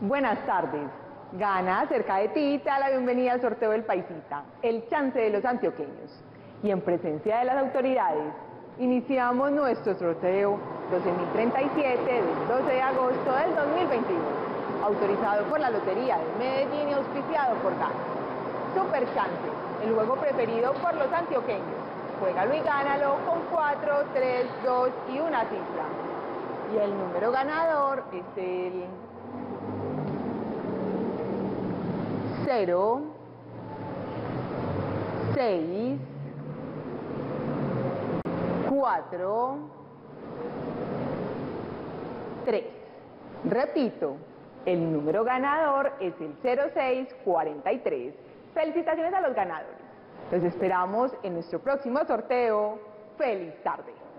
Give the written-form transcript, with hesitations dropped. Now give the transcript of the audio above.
Buenas tardes. Gana, cerca de ti, te da la bienvenida al sorteo del Paisita, el chance de los antioqueños. Y en presencia de las autoridades, iniciamos nuestro sorteo 12.037 del 12 de agosto del 2021, autorizado por la Lotería de Medellín y auspiciado por Gano. Superchance, el juego preferido por los antioqueños. Juégalo y gánalo con 4, 3, 2 y una cifra. Y el número ganador es el 0, 6, 4, 3. Repito, el número ganador es el 0643. Felicitaciones a los ganadores. Los esperamos en nuestro próximo sorteo. ¡Feliz tarde!